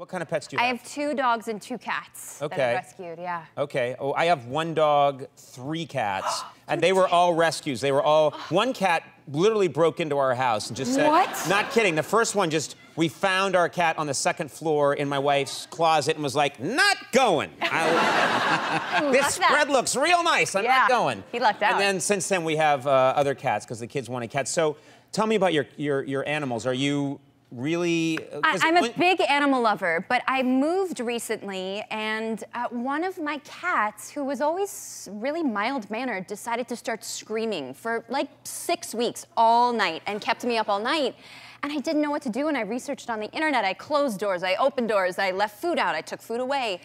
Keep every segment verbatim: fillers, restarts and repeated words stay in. What kind of pets do you have? I have two dogs and two cats okay. that I rescued, yeah. Okay. Oh, I have one dog, three cats. And they were all rescues. They were all... One cat literally broke into our house and just said... What? Not kidding. The first one just... We found our cat on the second floor in my wife's closet and was like, not going. I, this spread looks real nice. I'm yeah, not going. He lucked out. And then since then we have uh, other cats because the kids wanted cats. So tell me about your, your, your animals. Are you... Really? I, I'm a big animal lover, but I moved recently, and uh, one of my cats, who was always really mild-mannered, decided to start screaming for like six weeks all night and kept me up all night. And I didn't know what to do, and I researched on the internet. I closed doors, I opened doors, I left food out, I took food away.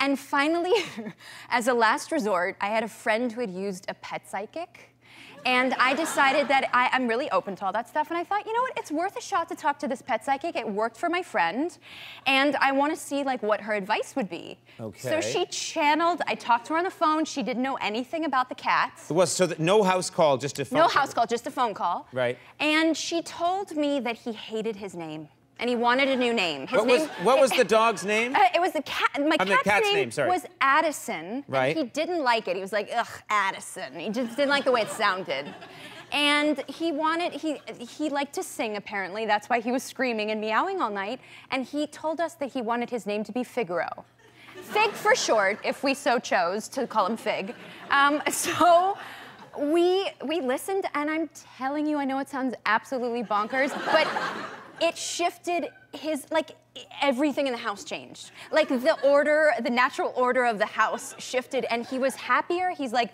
And finally, as a last resort, I had a friend who had used a pet psychic. And I decided that I, I'm really open to all that stuff, and I thought, you know what, it's worth a shot to talk to this pet psychic. It worked for my friend, and I want to see like what her advice would be. Okay. So she channeled. I talked to her on the phone. She didn't know anything about the cat. It was so that no house call, just a phone. No call. house call, just a phone call. Right. And she told me that he hated his name. And he wanted a new name. His what name, was, what it, was the dog's name? Uh, it was the cat. My cat's, the cat's name, name sorry. was Addison. Right. And he didn't like it. He was like, ugh, Addison. He just didn't like the way it sounded. And he wanted, he, he liked to sing, apparently. That's why he was screaming and meowing all night. And he told us that he wanted his name to be Figaro. Fig for short, if we so chose to call him Fig. Um, so... We, we listened, and I'm telling you, I know it sounds absolutely bonkers, but it shifted his, like, everything in the house changed. Like, the order, the natural order of the house shifted, and he was happier. He's like,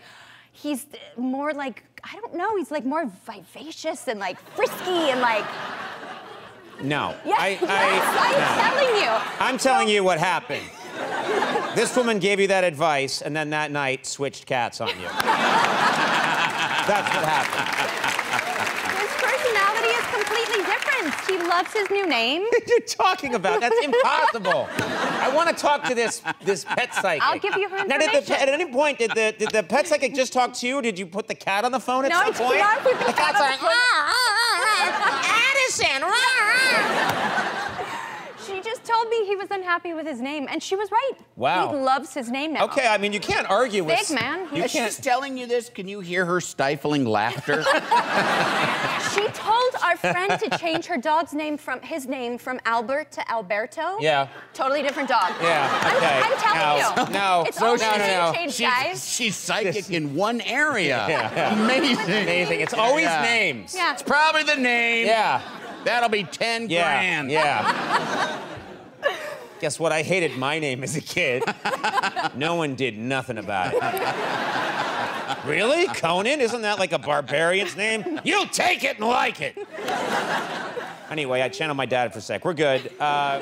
he's more like, I don't know, he's like more vivacious and like frisky and like... No. Yeah, I, yes, I, I'm no. telling you. I'm telling you what happened. This woman gave you that advice, and then that night switched cats on you. That's what happened. His personality is completely different. He loves his new name. What are you talking about? That's impossible. I want to talk to this this pet psychic. I'll give you her information. Now, did the, at any point, did the did the pet psychic just talk to you? Did you put the cat on the phone at no, some point? No, the, the cat's like, Addison. She just told me he was unhappy with his name, and she was right. Wow. He loves his name now. Okay, I mean, you can't argue with... Big man. You can't... She's telling you this. Can you hear her stifling laughter? She told our friend to change her dog's name from... his name from Albert to Alberto. Yeah. Totally different dog. Yeah, okay. I'm, I'm telling now, you. No, it's so only no, no. Change, she's, guys. She's psychic this... in one area. Yeah, yeah. Amazing. Amazing. It's always yeah. names. Yeah. It's probably the name. Yeah. That'll be ten yeah, grand. Yeah. Guess what? I hated my name as a kid. No one did nothing about it. Really? Conan? Isn't that like a barbarian's name? You'll take it and like it. Anyway, I channeled my dad for a sec. We're good. Uh,